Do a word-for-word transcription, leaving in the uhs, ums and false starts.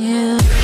Yeah.